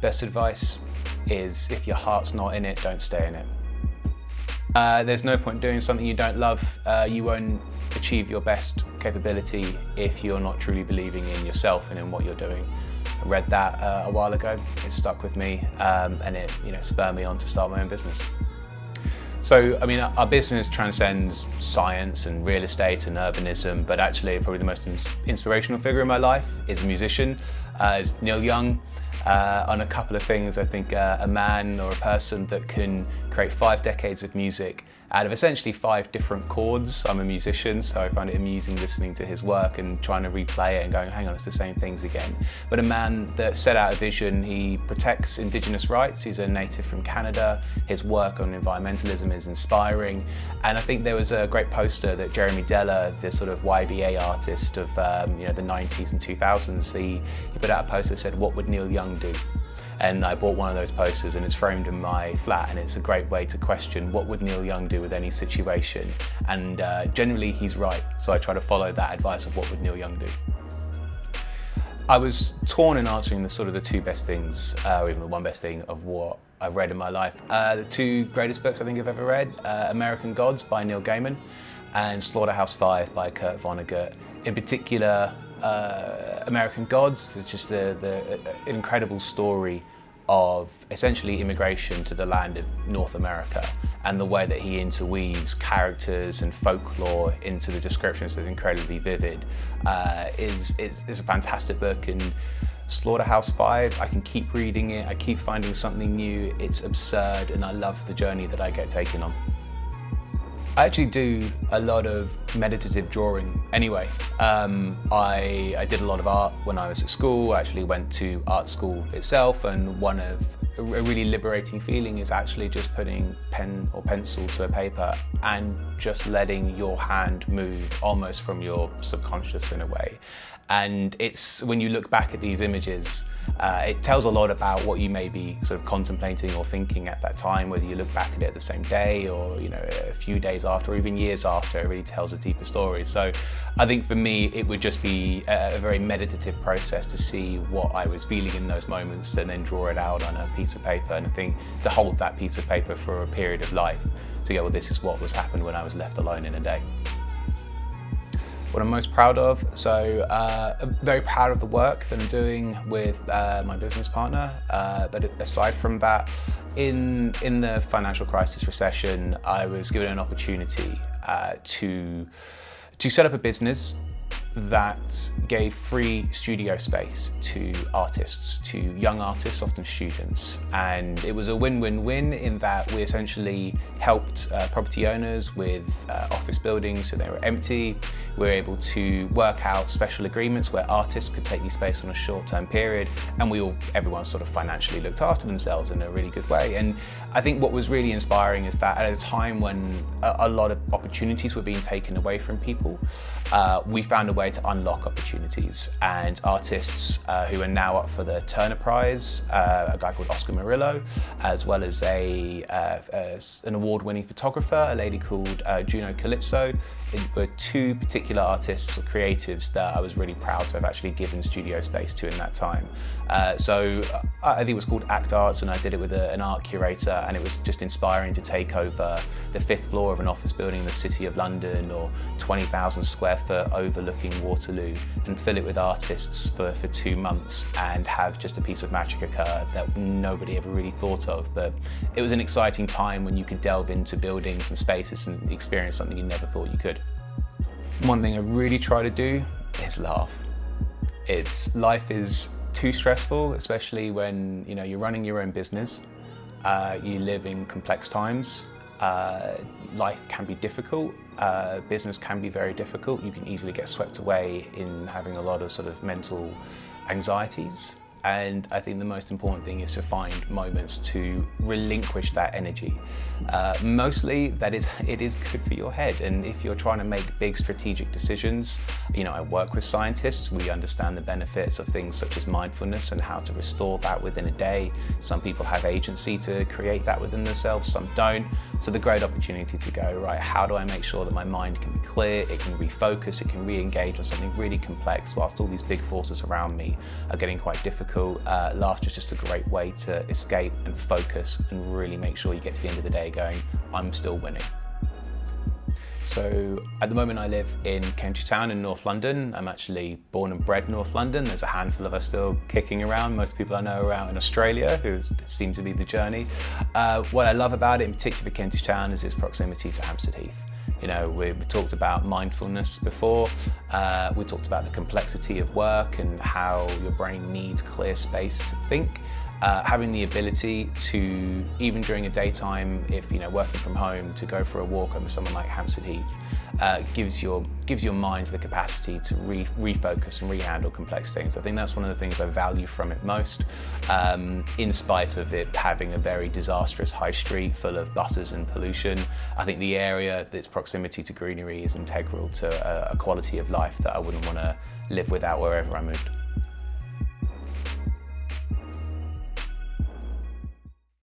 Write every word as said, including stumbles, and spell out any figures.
Best advice is if your heart's not in it, don't stay in it. Uh, there's no point doing something you don't love. Uh, you won't achieve your best capability if you're not truly believing in yourself and in what you're doing. I read that uh, a while ago. It stuck with me, um, and it you know spurred me on to start my own business. So, I mean, our business transcends science and real estate and urbanism, but actually probably the most ins inspirational figure in my life is a musician, uh, is Neil Young. Uh, on a couple of things, I think uh, a man or a person that can create five decades of music out of essentially five different chords. I'm a musician, so I find it amusing listening to his work and trying to replay it and going, hang on, it's the same things again. But a man that set out a vision, he protects indigenous rights, he's a native from Canada, his work on environmentalism is inspiring. And I think there was a great poster that Jeremy Deller, the sort of Y B A artist of um, you know, the nineties and two thousands, he, he put out a poster that said, what would Neil Young do? And I bought one of those posters and it's framed in my flat, and it's a great way to question what would Neil Young do with any situation, and uh, generally he's right, so I try to follow that advice of what would Neil Young do. I was torn in answering the sort of the two best things, uh, or even the one best thing of what I've read in my life. Uh, the two greatest books I think I've ever read, uh, American Gods by Neil Gaiman and Slaughterhouse Five by Kurt Vonnegut. In particular, Uh, American Gods, just the, the incredible story of essentially immigration to the land of North America and the way that he interweaves characters and folklore into the descriptions that are incredibly vivid uh, is, is, is a fantastic book. And Slaughterhouse Five, I can keep reading it, I keep finding something new, it's absurd, and I love the journey that I get taken on. I actually do a lot of meditative drawing anyway. Um, I, I did a lot of art when I was at school. I actually went to art school itself, and one of a really liberating feeling is actually just putting pen or pencil to a paper and just letting your hand move almost from your subconscious in a way. And it's when you look back at these images, uh, it tells a lot about what you may be sort of contemplating or thinking at that time, whether you look back at it the same day or you know a few days after or even years after. It really tells a deeper story. So I think for me it would just be a, a very meditative process to see what I was feeling in those moments and then draw it out on a piece of paper, and I think to hold that piece of paper for a period of life to go, well, this is what was happened when I was left alone in a day. What I'm most proud of, so uh, I'm very proud of the work that I'm doing with uh, my business partner, uh, but aside from that, in, in the financial crisis recession, I was given an opportunity uh, to, to set up a business that gave free studio space to artists, to young artists, often students. And it was a win-win-win in that we essentially helped uh, property owners with uh, office buildings so they were empty. We were able to work out special agreements where artists could take the space on a short-term period, and we all, everyone sort of financially looked after themselves in a really good way. And I think what was really inspiring is that at a time when a, a lot of opportunities were being taken away from people, uh, we found a way to unlock opportunities, and artists uh, who are now up for the Turner Prize, uh, a guy called Oscar Murillo, as well as a, uh, a an award-winning photographer, a lady called uh, Juno Calypso, it were two particular artists or creatives that I was really proud to have actually given studio space to in that time. Uh, so I think it was called Act Arts, and I did it with a, an art curator, and it was just inspiring to take over the fifth floor of an office building in the city of London, or twenty thousand square foot overlooking Waterloo, and fill it with artists for, for two months and have just a piece of magic occur that nobody ever really thought of. But it was an exciting time when you could delve into buildings and spaces and experience something you never thought you could. One thing I really try to do is laugh. It's, life is too stressful, especially when you know, you're running your own business, uh, you live in complex times, uh, life can be difficult. Uh, business can be very difficult. You can easily get swept away in having a lot of sort of mental anxieties. And I think the most important thing is to find moments to relinquish that energy. Uh, mostly that is, it is good for your head. And if you're trying to make big strategic decisions, you know, I work with scientists, we understand the benefits of things such as mindfulness and how to restore that within a day. Some people have agency to create that within themselves, some don't. So the great opportunity to go, right, how do I make sure that my mind can be clear, it can refocus, it can re-engage on something really complex whilst all these big forces around me are getting quite difficult. cool. Uh, laughter is just a great way to escape and focus and really make sure you get to the end of the day going, I'm still winning. So at the moment I live in Kentish Town in North London. I'm actually born and bred North London. There's a handful of us still kicking around. Most people I know are out in Australia, who seems to be the journey. Uh, what I love about it in particular Kentish Town is its proximity to Hampstead Heath. You know, we, we talked about mindfulness before. Uh, we talked about the complexity of work and how your brain needs clear space to think. Uh, having the ability to, even during a daytime, if you know working from home, to go for a walk over someone like Hampstead Heath, uh, gives your gives your mind the capacity to re refocus and rehandle complex things. I think that's one of the things I value from it most, um, in spite of it having a very disastrous high street full of buses and pollution. I think the area, its proximity to greenery, is integral to a, a quality of life that I wouldn't want to live without wherever I moved.